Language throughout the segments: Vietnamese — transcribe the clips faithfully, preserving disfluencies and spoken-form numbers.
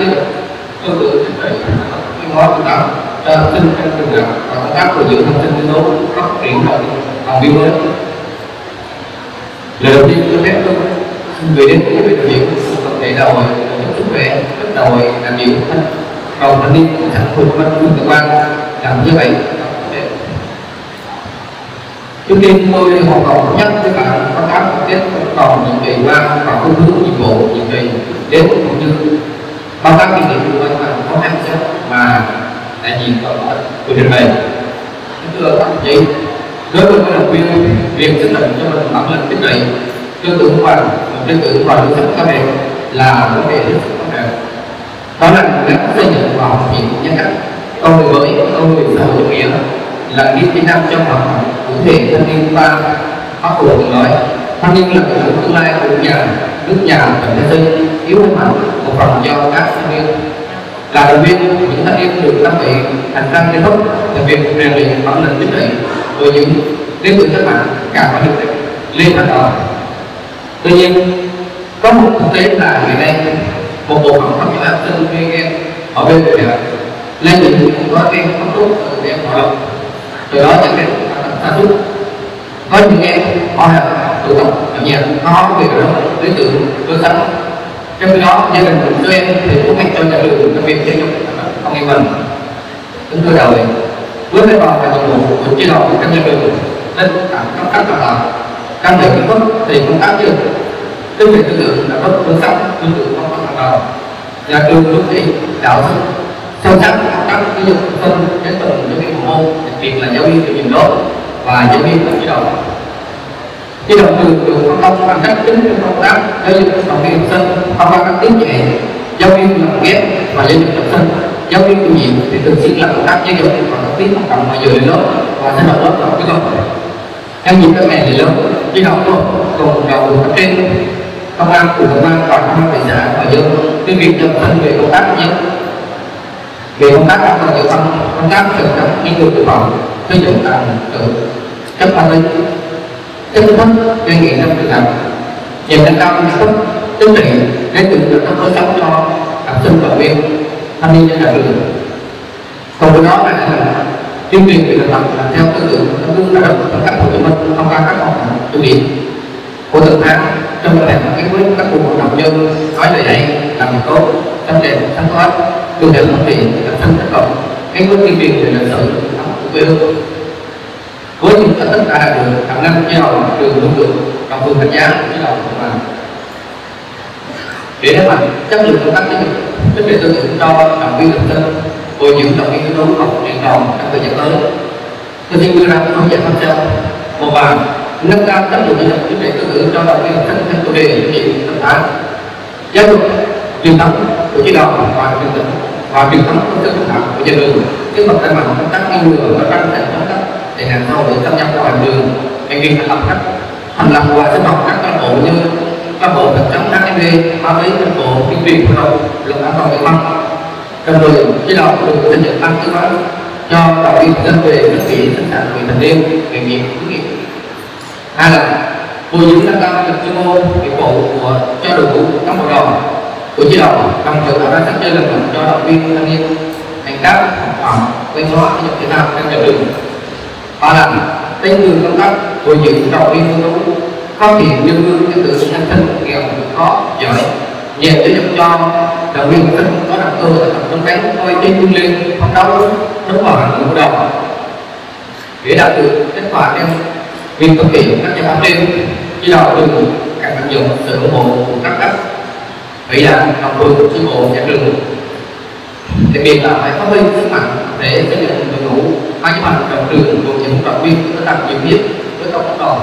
đi tôi tự thấy cái món của nó tin trên trường nào và công tác của dự thông tin số phát triển ở phòng biên giới. Lời đầu tiên tôi thấy tôi về đến cái bệnh viện tập thể đầu rồi sức khỏe rất đầu làm việc còn thanh niên thành phần bên phương cơ quan làm như vậy. Trước tiên tôi hoạt động nhất với bạn công tác tết còn nhiệm kỳ qua và phương hướng nhiệm vụ nhiệm kỳ đến cũng như báo cáo kinh nghiệm của anh bạn có năng suất mà đại diện của tôi trình bày. Chúng tôi thậm chí đối với các đồng viên việc xác định cho mình bản lĩnh chính trị tư tưởng và tư tưởng và tư tưởng các bạn là vấn đề rất quan trọng. Đó là cách xây dựng và hoàn thiện nhân cách con người mới, con người xã hội chủ nghĩa là những kỹ năng trong hoạt động cụ thể thanh niên và pháp luật nói thanh niên là người tương lai của nhà nước nhà và thế giới yếu mạnh một phần do các thanh niên là thành viên những thanh niên được trang bị hành trang kiến thức về việc rèn luyện bản lĩnh chính trị với những đến từ các bạn cả bản lĩnh lên thành đòi. Tuy nhiên có một thực tế là ngày nay một bộ phận các bạn sinh viên em ở bên người nhà lên những có em không tốt để em hoạt động từ đó những cái sản xuất có những em họ là tụ tập ở nhà có việc đó đối tượng cơ sở trong khi đó gia đình của em thì cũng ngành cho nhà trường các việc giáo dục không yên bình chúng tôi đầu với vai trò là nhiệm vụ của chi đầu trong nhà trường nên cả công tác đào tạo căn bản kiến thức thì công tác trường tư về tư tưởng là có cơ sở tư tưởng không có đào tạo nhà trường luôn đi đạo đức sâu sắc các ví dụ phân đến từng giáo viên bộ môn đặc biệt là giáo viên tự nhiên lớp và giáo viên tổng chỉ đạo chỉ đạo trường được phân công bằng cách chính trong công tác giáo dục động viên học sinh thông qua các tiết dạy giáo viên lồng ghép và giáo dục học sinh giáo viên chủ nhiệm thì thường xuyên làm công tác giáo dục và các tiết hoạt động ngoài giờ lên lớp và sinh hoạt lớp trong cái lớp theo dịp các ngày thì lớp chỉ đạo luôn cùng đầu cấp trên công an của công an và công an thị xã và dân cái việc thực hành về công tác giáo về công tác an toàn thực phẩm, công tác thực phẩm nghiên cứu thực phẩm, xây dựng tạm tự chấp hành lý, chấp pháp, đề nghị trong thực hành, nhằm nâng cao nhận thức chính trị để tự được các cơ sở cho học sinh đoàn viên tham gia nhà trường. Cùng với đó là tuyên truyền về thực tập là theo tư tưởng tấm gương đạo đức phong cách Hồ Chí Minh thông qua các hoạt động chủ yếu của từng tháng trong thực hành các quyết các cuộc vận động như nói lời dạy làm tốt tâm đẹp sáng thoát tư tưởng phát triển tập trung tác động các bước tuyên truyền về lịch sử của quê hương với những thành tích đã đạt được hàng năm trên đầu trường luôn được đồng phương đánh giá trên đầu và để đảm bảo chất lượng công tác giáo dục chất lượng tư tưởng cho động viên học sinh bồi dưỡng động viên yếu tố học truyền thống trong thời gian tới tôi xin đưa ra hướng dẫn sau một vài nâng cao chất lượng giáo dục chất lượng tư tưởng cho động viên học sinh theo chủ đề chương trình tập thể giáo dục truyền thống của chế độ và truyền thống và truyền thống của các học của gia đình tiếp tục đẩy mạnh công tác ngăn ngừa và ngăn chặn các tệ nạn xã hội xâm nhập vào học đường hành vi phạm pháp hành lập và sinh hoạt các cán bộ như cán bộ phòng chống hát i vê ma túy cán bộ tuyên truyền vận động luật an toàn thực phẩm đồng thời chế độ được xây dựng ban tư vấn cho đoàn viên dân về các vị sinh sản vị thành niên nghề nghiệp hướng nghiệp hai là bồi dưỡng nâng cao năng lực chuyên môn nghiệp vụ của cho đội ngũ cán bộ đoàn của chế độ trong trường hợp đã sắp chơi lần cho động viên thanh niên hành tác học phẩm quên hóa giáo dục thể thao trong nhà trường và làm tăng cường công tác bồi dưỡng động viên ưu tú phát hiện nhân gương nhân tự nhân sinh nghèo khó giỏi nhằm giáo dục cho động viên tinh có động cơ là tập trung đánh coi trên chương liên phấn đấu đúng vào hạnh phúc đầu để đạt được kết quả trong việc thực hiện các giải pháp trên chế độ trường càng vận dụng sự ủng hộ của các cấp vậy là đồng đội của chi bộ nhà trường đặc biệt là phải phát huy sức mạnh để xây dựng đội ngũ ban chấp hành đồng trường cùng những đoàn viên có tầm hiểu biết với cộng đồng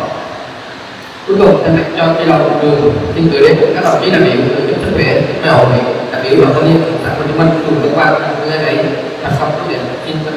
cuối cùng thay mặt cho chi bộ trường xin gửi đến các đồng chí đại biểu tổ chức sức khỏe xã hội đại biểu đoàn thanh niên thành phố Hồ Chí Minh cùng cơ quan các đơn vị thành công các viện